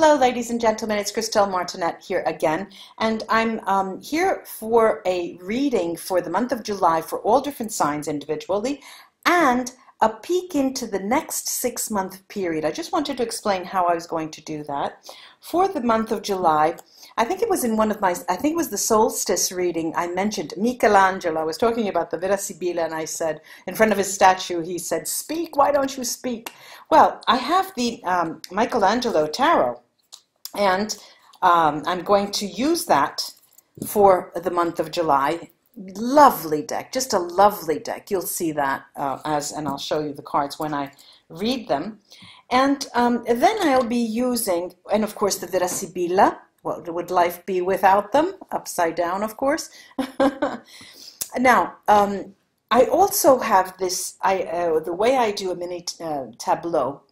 Hello, ladies and gentlemen, it's Christelle Martinette here again, and I'm here for a reading for the month of July for all different signs individually, and a peek into the next 6-month period. I just wanted to explain how I was going to do that. For the month of July, I think it was in one of my, I think it was the solstice reading, I mentioned Michelangelo. I was talking about the Vera Sibilla, and I said, in front of his statue, he said, "Speak, why don't you speak?" Well, I have the Michelangelo tarot, and I'm going to use that for the month of July. Lovely deck, just a lovely deck. You'll see that and I'll show you the cards when I read them. And then I'll be using, and of course the Vera Sibilla. What would life be without them? Upside down, of course. Now, I also have this, the way I do a mini tableau,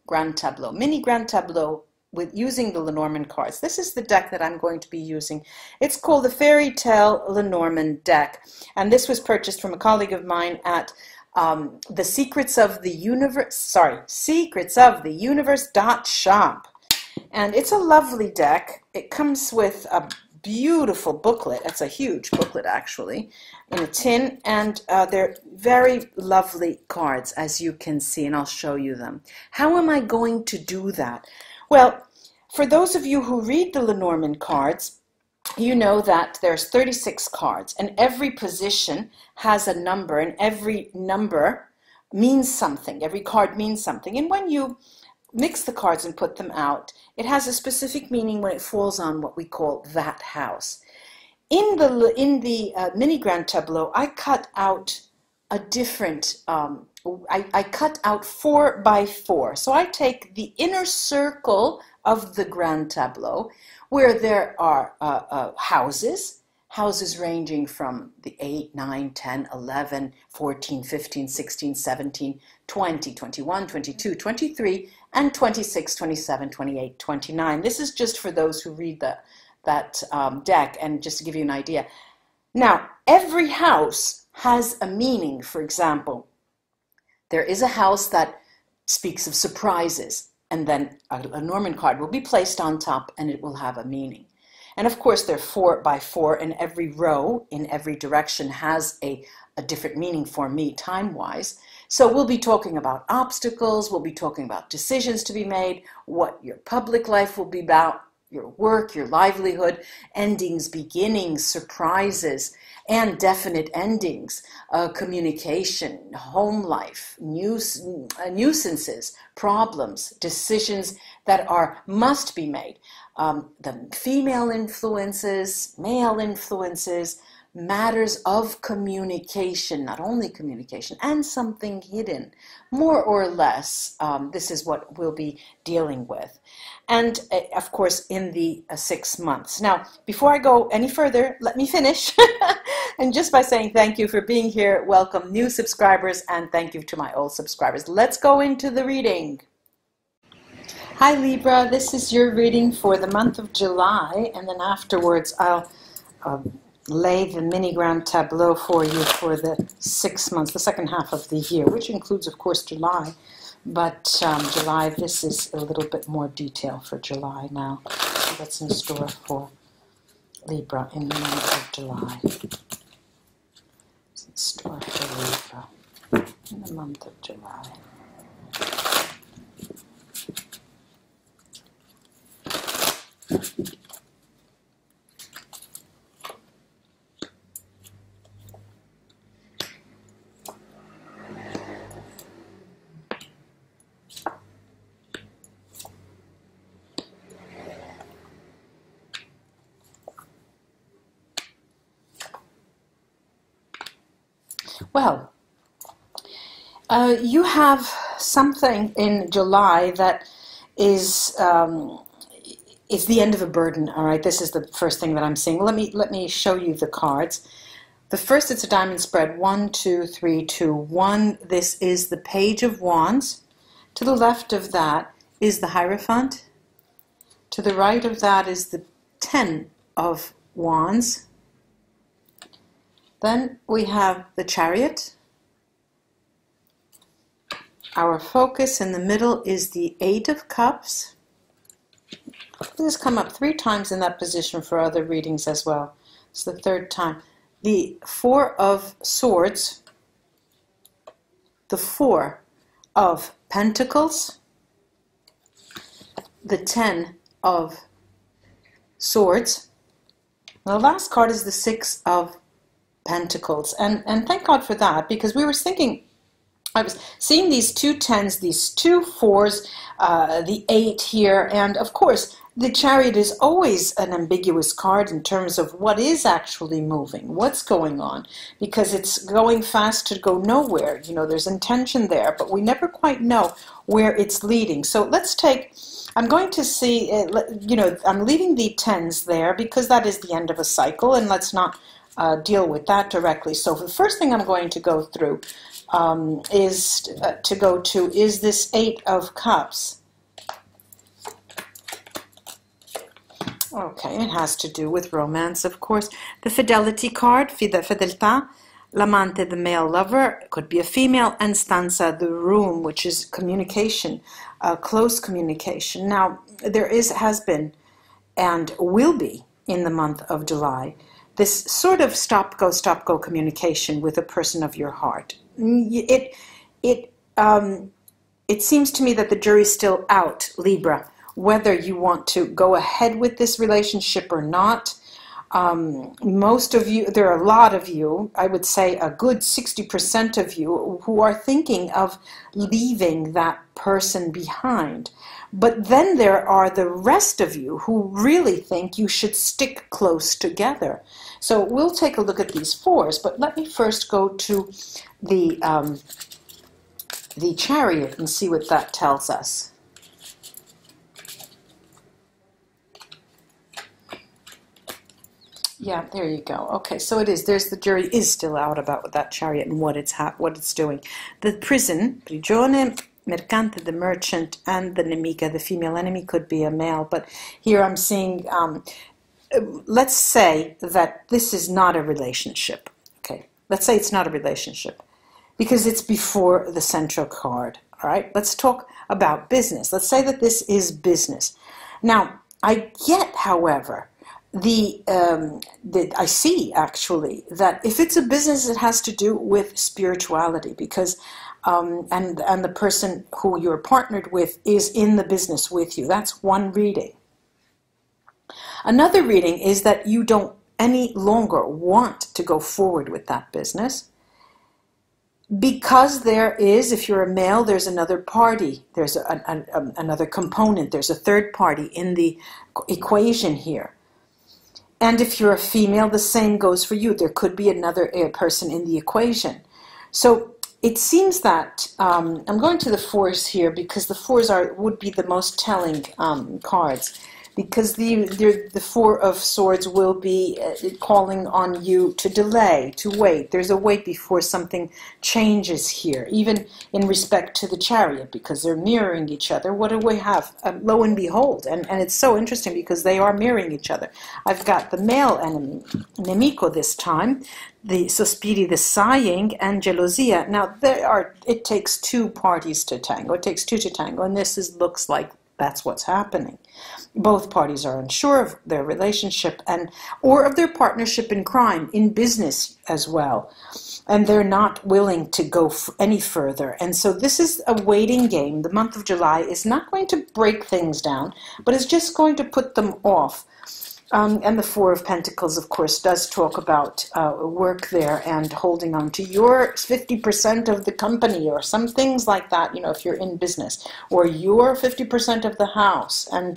mini grand tableau, with using the Lenormand cards. This is the deck that I'm going to be using. It's called the Fairy Tale Lenormand deck, and this was purchased from a colleague of mine at the Secrets of the Universe, secretsoftheuniverse.shop. And it's a lovely deck. It comes with a beautiful booklet. It's a huge booklet, actually, in a tin, and they're very lovely cards, as you can see, and I'll show you them. How am I going to do that? Well, for those of you who read the Lenormand cards, you know that there's 36 cards, and every position has a number, and every number means something. Every card means something. And when you mix the cards and put them out, it has a specific meaning when it falls on what we call that house. In the mini grand tableau, I cut out a different I cut out 4 by 4. So I take the inner circle of the grand tableau, where there are houses ranging from the 8, 9, 10, 11, 14, 15, 16, 17, 20, 21, 22, 23, and 26, 27, 28, 29. This is just for those who read that deck, and just to give you an idea. Now, every house has a meaning. For example, there is a house that speaks of surprises, and then a Lenormand card will be placed on top, and it will have a meaning. And of course, they're 4 by 4, and every row in every direction has a different meaning for me time-wise. So we'll be talking about obstacles, we'll be talking about decisions to be made, what your public life will be about, your work, your livelihood, endings, beginnings, surprises, and definite endings, communication, home life, nuisances, problems, decisions that are must be made, the female influences, male influences, matters of communication, not only communication, and something hidden, more or less. This is what we'll be dealing with, and of course in the 6 months. Now, before I go any further, let me finish and just by saying thank you for being here. Welcome new subscribers, and thank you to my old subscribers. Let's go into the reading. Hi Libra, this is your reading for the month of July, and then afterwards I'll lay the mini grand tableau for you for the 6 months, the second half of the year, which includes, of course, July. But July, this is a little bit more detail for July now. So that's in store for Libra in the month of July. It's in store for Libra in the month of July. Well, you have something in July that is the end of a burden. All right, this is the first thing that I'm seeing. Let me show you the cards. The first, it's a diamond spread. 1, 2, 3, 2, 1. This is the Page of Wands. To the left of that is the Hierophant. To the right of that is the 10 of Wands. Then we have the Chariot. Our focus in the middle is the 8 of Cups. This come up 3 times in that position for other readings as well. It's the 3rd time. The 4 of Swords, the 4 of Pentacles, the 10 of Swords. The last card is the 6 of Pentacles, and thank God for that, because we were thinking, I was seeing these 2 10s, these 2 4s, the 8 here, and of course the Chariot is always an ambiguous card in terms of what is actually moving, what's going on, because it's going fast to go nowhere. You know, there's intention there, but we never quite know where it's leading. So let's take, I'm going to see, you know, I'm leaving the 10s there because that is the end of a cycle, and let's not deal with that directly. So the first thing I'm going to go through is this 8 of Cups. Okay, it has to do with romance, of course. The Fidelity card, Fidelità, l'amante, the male lover, could be a female, and stanza, the room, which is communication, close communication. Now, there is, has been, and will be in the month of July, this sort of stop-go communication with a person of your heart. It seems to me that the jury's still out, Libra, whether you want to go ahead with this relationship or not. Most of you, there are a lot of you, I would say a good 60% of you, who are thinking of leaving that person behind. But then there are the rest of you who really think you should stick close together. So we'll take a look at these 4s, but let me first go to the Chariot and see what that tells us. Yeah, there you go. Okay, so it is. There's, the jury is still out about that Chariot and what it's doing. The prison, prigione, mercante, the merchant, and the nemica, the female enemy, could be a male. But here I'm seeing, let's say that this is not a relationship. Okay, let's say it's not a relationship because it's before the central card. All right, let's talk about business. Let's say that this is business. Now, I get, however, I see actually that if it's a business, it has to do with spirituality, because and the person who you're partnered with is in the business with you. That's one reading. Another reading is that you don't any longer want to go forward with that business, because there is, if you're a male, there's another party, there's another component, there's a 3rd party in the equation here. And if you're a female, the same goes for you. There could be another person in the equation. So it seems that, I'm going to the 4s here because the 4s would be the most telling cards, because the 4 of Swords will be calling on you to delay, to wait. There's a wait before something changes here, even in respect to the Chariot, because they're mirroring each other. What do we have? Lo and behold, and it's so interesting because they are mirroring each other. I've got the male enemy, nemico this time, the sospiri, the sighing, and gelosia. Now, there are, it takes 2 parties to tango. It takes 2 to tango, and this is, looks like that's what's happening. Both parties are unsure of their relationship or of their partnership in crime, in business as well. And they're not willing to go any further. And so this is a waiting game. The month of July is not going to break things down, but it's just going to put them off. And the 4 of Pentacles, of course, does talk about work there and holding on to your 50% of the company or some things like that, you know, if you're in business, or your 50% of the house, and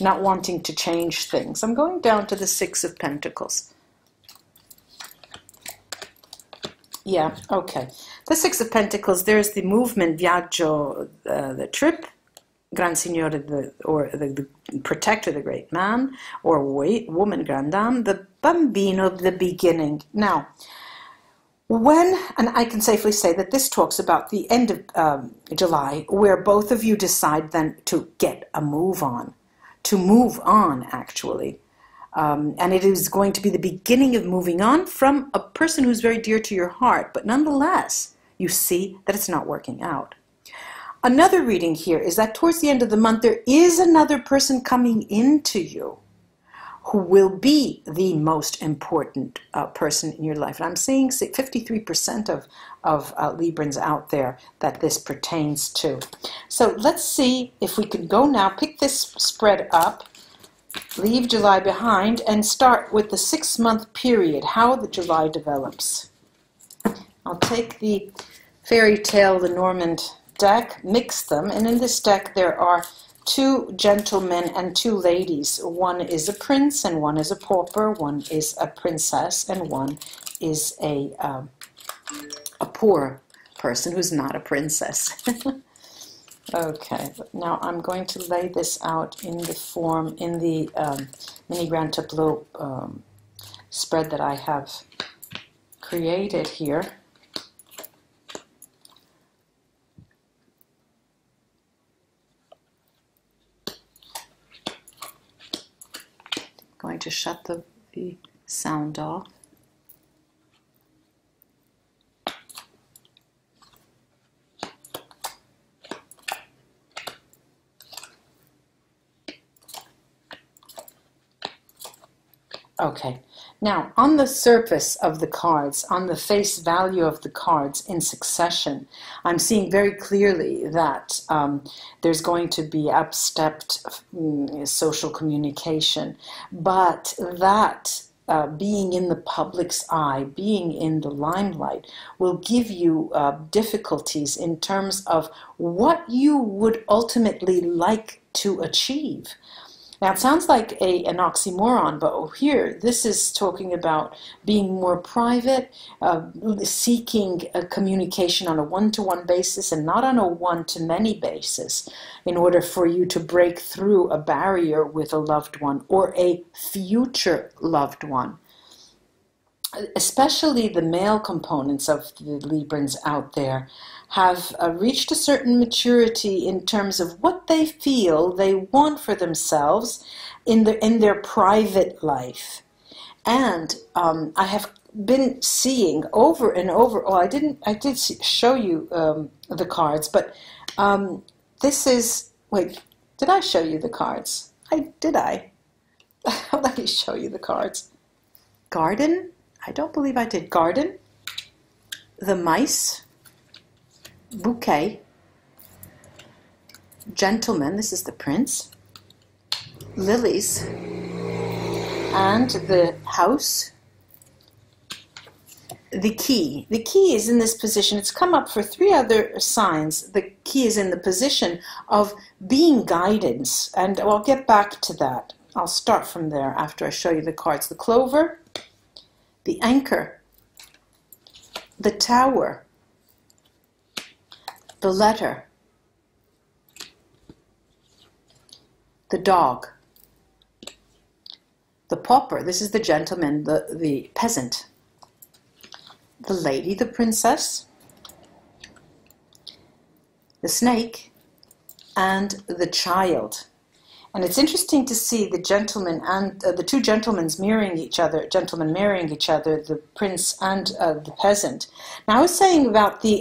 not wanting to change things. I'm going down to the 6 of Pentacles. Yeah, okay. The 6 of Pentacles, there's the movement, viaggio, the trip, Gran Signore, the protector, the great man, or woman, grand dame, the bambino, the beginning. Now, and I can safely say that this talks about the end of July, where both of you decide then to get a move on, to move on, actually. And it is going to be the beginning of moving on from a person who's very dear to your heart, but nonetheless, you see that it's not working out. Another reading here is that towards the end of the month, there is another person coming into you who will be the most important person in your life. And I'm seeing 53% of Librans out there that this pertains to. So let's see if we can go now, pick this spread up, leave July behind, and start with the 6-month period, how the July develops. I'll take the Fairy Tale Lenormand deck, mix them, and in this deck there are 2 gentlemen and 2 ladies. One is a prince and one is a pauper, one is a princess and one is a poor person who's not a princess. Okay, now I'm going to lay this out in the form, in the mini grand tableau spread that I have created here. Going to shut the sound off. Okay, now on the surface of the cards, on the face value of the cards in succession, I'm seeing very clearly that there's going to be upstepped social communication, but that being in the public's eye, being in the limelight, will give you difficulties in terms of what you would ultimately like to achieve. Now, it sounds like an oxymoron, but here, this is talking about being more private, seeking a communication on a one-to-one basis and not on a one-to-many basis in order for you to break through a barrier with a loved one or a future loved one. Especially the male components of the Librans out there have reached a certain maturity in terms of what they feel they want for themselves in their private life. And I have been seeing over and over, well, I did show you the cards, but this is, wait, did I show you the cards? Did I? Let me show you the cards. Garden? I don't believe I did. Garden, the mice, bouquet, gentleman, this is the prince, lilies, and the house, the key. The key is in this position. It's come up for 3 other signs. The key is in the position of being guidance, and I'll get back to that. I'll start from there after I show you the cards. The clover, the anchor, the tower, the letter, the dog, the pauper, this is the gentleman, the peasant, the lady, the princess, the snake, and the child. And it's interesting to see the gentleman and the 2 gentlemen mirroring each other, the prince and the peasant. Now I was saying about the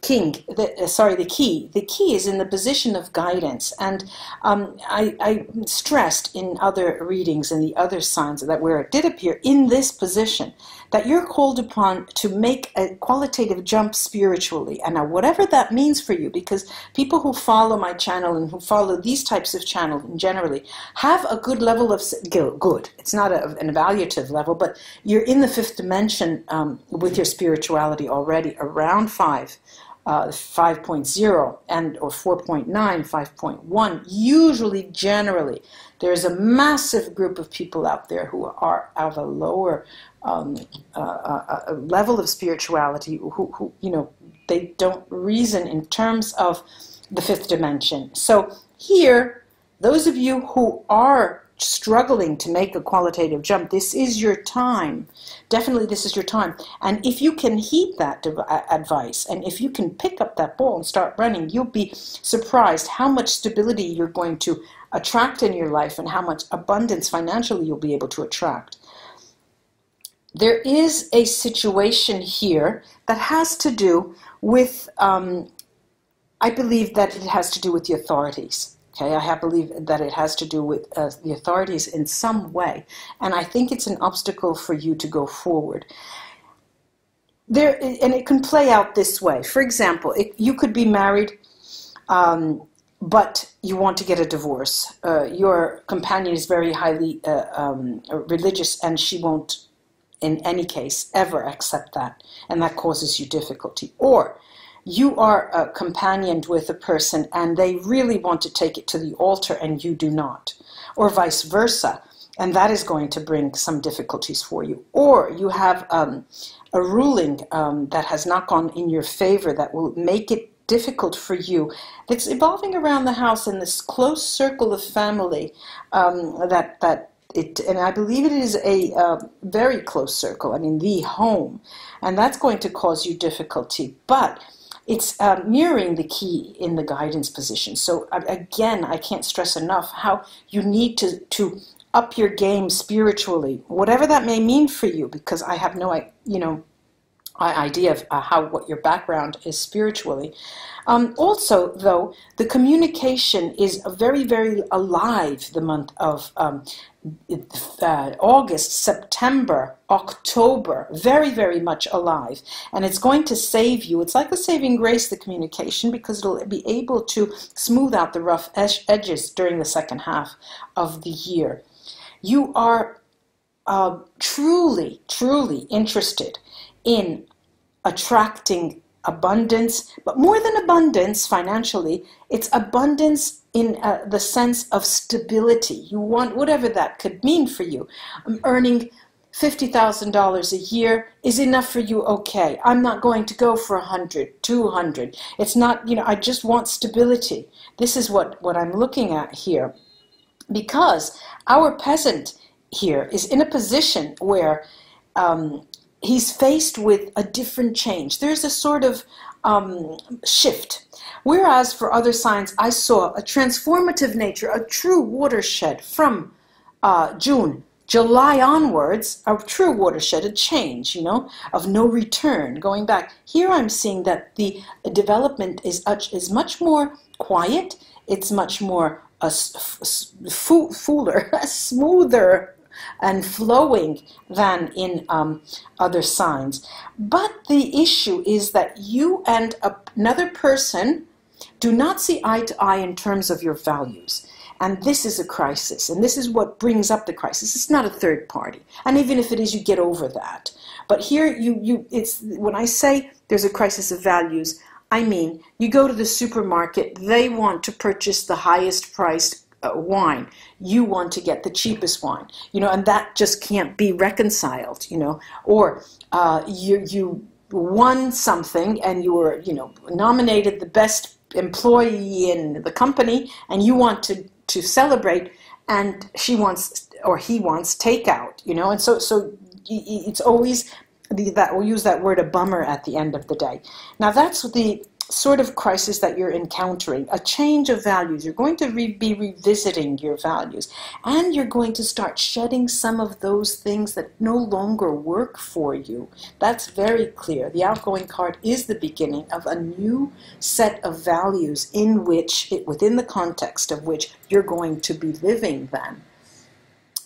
key. The key is in the position of guidance, and I stressed in other readings and the other signs that where it did appear in this position that you're called upon to make a qualitative jump spiritually. And now whatever that means for you, because people who follow my channel and who follow these types of channels generally have a good level of good. It's not an evaluative level, but you're in the 5th dimension with your spirituality already around 5. 5.0 and or 4.9, 5.1, usually generally there's a massive group of people out there who are of a lower level of spirituality who you know, they don't reason in terms of the 5th dimension. So here, those of you who are struggling to make a qualitative jump, this is your time. Definitely this is your time. And if you can heed that advice, and if you can pick up that ball and start running, you'll be surprised how much stability you're going to attract in your life and how much abundance financially you'll be able to attract. There is a situation here that has to do with I believe that it has to do with the authorities. Okay, I believe that it has to do with the authorities in some way, and I think it's an obstacle for you to go forward. There, and it can play out this way. For example, you could be married, but you want to get a divorce. Your companion is very highly religious, and she won't, in any case, ever accept that, and that causes you difficulty. Or you are companioned with a person and they really want to take it to the altar and you do not, or vice versa, and that is going to bring some difficulties for you. Or you have a ruling that has not gone in your favor that will make it difficult for you. It's evolving around the house in this close circle of family and I believe it is a very close circle, I mean the home, and that's going to cause you difficulty. But it's mirroring the key in the guidance position. So again, I can't stress enough how you need to up your game spiritually, whatever that may mean for you, because I have no idea of what your background is spiritually. Also, though, the communication is very, very alive the month of August, September, October, very, very much alive, and it's going to save you. It's like a saving grace, the communication, because it'll be able to smooth out the rough edges during the second half of the year. You are truly, truly interested in attracting abundance, but more than abundance financially, it's abundance in the sense of stability. You want, whatever that could mean for you, I'm earning $50,000 a year is enough for you, okay, I'm not going to go for 100, 200, it's not, you know, I just want stability. This is what I'm looking at here, because our peasant here is in a position where he's faced with a different change. There's a sort of shift. Whereas for other signs, I saw a transformative nature, a true watershed from June, July onwards, a true watershed, a change, you know, of no return, going back. Here I'm seeing that the development is much more quiet, it's much more smoother, and flowing than in other signs. But the issue is that you and another person do not see eye to eye in terms of your values. And this is a crisis, and this is what brings up the crisis. It's not a third party, and even if it is, you get over that. But here, it's when I say there's a crisis of values, I mean you go to the supermarket, they want to purchase the highest priced wine, you want to get the cheapest wine, you know, and that just can't be reconciled, you know. Or you won something and you were, you know, nominated the best employee in the company, and you want to celebrate, and she wants, or he wants, takeout, you know. And so it's always that, we'll use that word, a bummer at the end of the day. Now that's the sort of crisis that you're encountering, a change of values. You're going to be revisiting your values, and you're going to start shedding some of those things that no longer work for you. That's very clear. The outgoing card is the beginning of a new set of values in which, within the context of which you're going to be living then.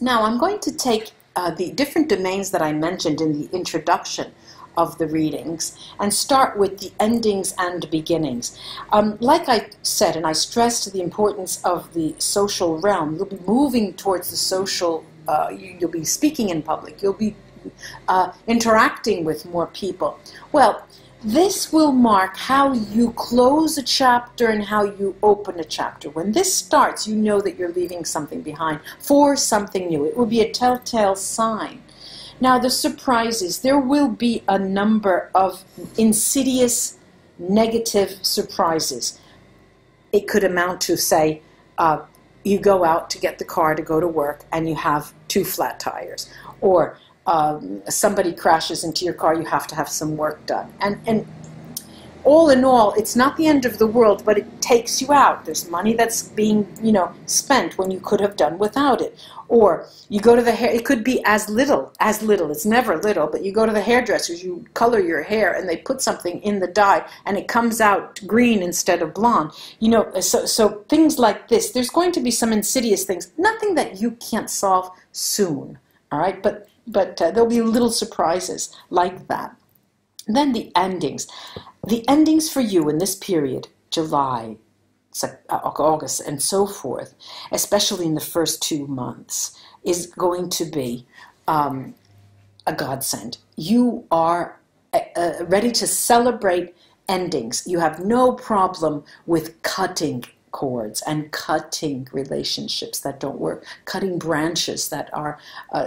Now I'm going to take the different domains that I mentioned in the introduction of the readings and start with the endings and beginnings. Like I said, and I stressed the importance of the social realm, you'll be moving towards the social, you'll be speaking in public, you'll be interacting with more people. Well, this will mark how you close a chapter and how you open a chapter. When this starts, you know that you're leaving something behind for something new. It will be a telltale sign. Now the surprises, there will be a number of insidious negative surprises. It could amount to, say, you go out to get the car to go to work and you have 2 flat tires, or somebody crashes into your car, you have to have some work done. And all in all, it's not the end of the world, but it takes you out. There's money that's being, you know, spent when you could have done without it. Or you go to the hair, it could be as little, it's never little, but you go to the hairdressers, you color your hair and they put something in the dye and it comes out green instead of blonde. You know, so things like this, there's going to be some insidious things, nothing that you can't solve soon, all right? But there'll be little surprises like that. And then the endings. The endings for you in this period, July, August, and so forth, especially in the first 2 months, is going to be a godsend. You are ready to celebrate endings. You have no problem with cutting cords and cutting relationships that don't work, cutting branches that are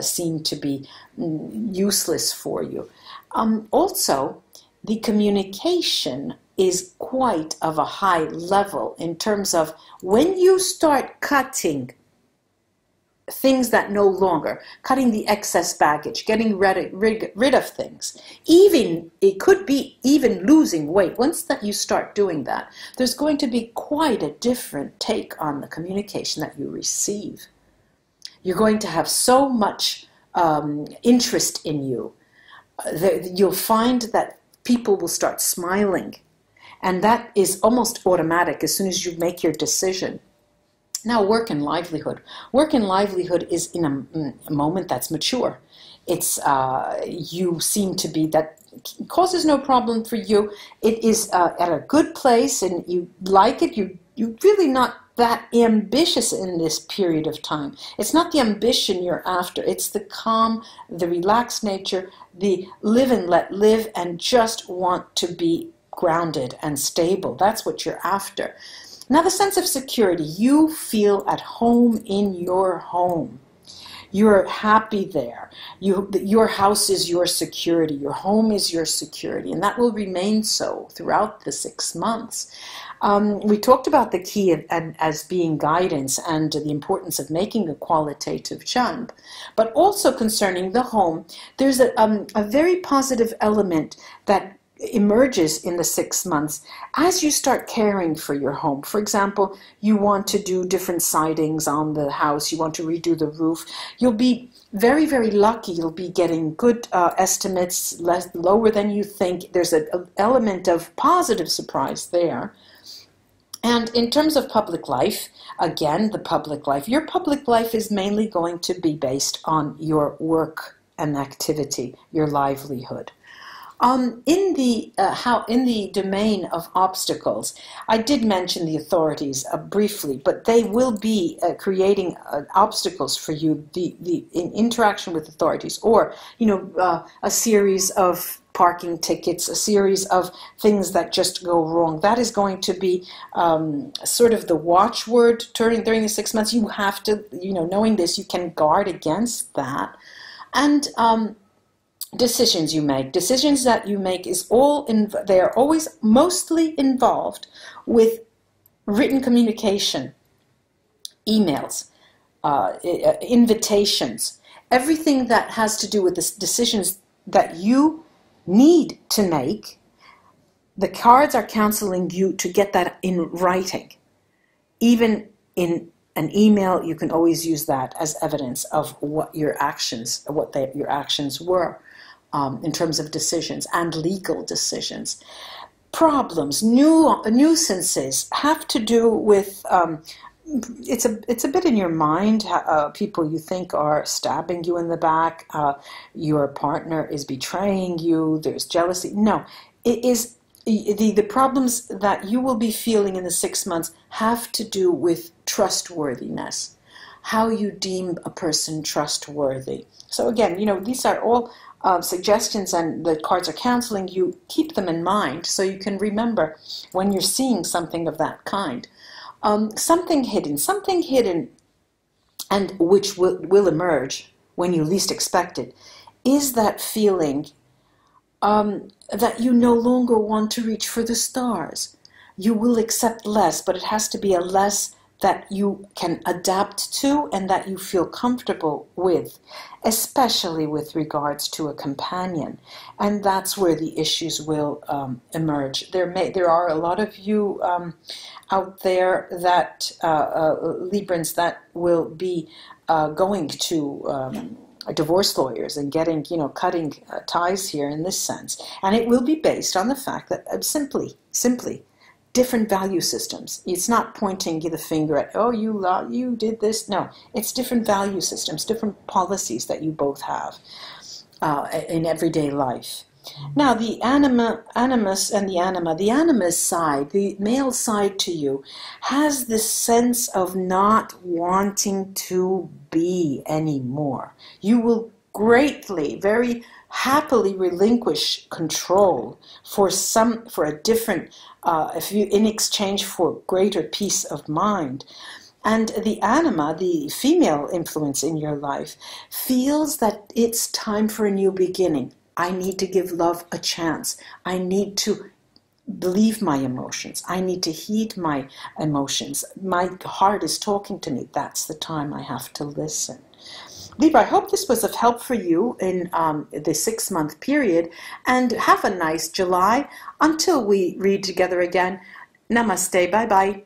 seen to be useless for you. Also, the communication is quite of a high level in terms of when you start cutting things that no longer, cutting the excess baggage, getting rid of things, even, it could be even losing weight. Once that you start doing that, there's going to be quite a different take on the communication that you receive. You're going to have so much interest in you that you'll find that people will start smiling, and that is almost automatic as soon as you make your decision. Now, work and livelihood. Work and livelihood is in a moment that's mature. It's you seem to be, that causes no problem for you. It is at a good place, and you like it. You're really not that ambitious in this period of time. It's not the ambition you're after. It's the calm, the relaxed nature, the live and let live, and just want to be grounded and stable. That's what you're after. Now, the sense of security. You feel at home in your home. You're happy there. Your house is your security. Your home is your security, and that will remain so throughout the 6 months. We talked about the key as being guidance and the importance of making a qualitative jump, but also concerning the home, there's a very positive element that emerges in the 6 months as you start caring for your home. For example, you want to do different sidings on the house, you want to redo the roof. You'll be very, very lucky. You'll be getting good estimates, lower than you think. There's an element of positive surprise there. And in terms of public life, again, the public life, your public life is mainly going to be based on your work and activity, your livelihood. In the domain of obstacles, I did mention the authorities briefly, but they will be creating obstacles for you. The in interaction with authorities, or you know, a series of parking tickets, a series of things that just go wrong. That is going to be sort of the watchword during the 6 months. You have to, you know, knowing this, you can guard against that, and. Decisions that you make is all in, they are always mostly involved with written communication, emails, invitations, everything that has to do with the decisions that you need to make. The cards are counseling you to get that in writing. Even in an email, you can always use that as evidence of what your actions, your actions were. In terms of decisions and legal decisions. Problems, nuisances have to do with, it's a bit in your mind, people you think are stabbing you in the back, your partner is betraying you, there's jealousy. No, it is, the problems that you will be feeling in the 6 months have to do with trustworthiness, how you deem a person trustworthy. So again, you know, these are all suggestions, and the cards are counseling you. Keep them in mind so you can remember when you're seeing something of that kind. Something hidden, and which will emerge when you least expect it, is that feeling that you no longer want to reach for the stars. You will accept less, but it has to be a less that you can adapt to and that you feel comfortable with, especially with regards to a companion. And that's where the issues will emerge. There are a lot of you out there that, Librans, that will be going to divorce lawyers and getting, you know, cutting ties here in this sense. And it will be based on the fact that simply, different value systems. It's not pointing the finger at, oh, you did this. No, it's different value systems, different policies that you both have in everyday life. Now, the animus and the anima. The animus side, the male side to you, has this sense of not wanting to be anymore. You will greatly, very happily relinquish control in exchange for greater peace of mind. And the anima, the female influence in your life, feels that it's time for a new beginning. I need to give love a chance. I need to believe my emotions. I need to heed my emotions. My heart is talking to me. That's the time I have to listen. Libra, I hope this was of help for you in the 6-month period, and have a nice July. Until we read together again, namaste, bye-bye.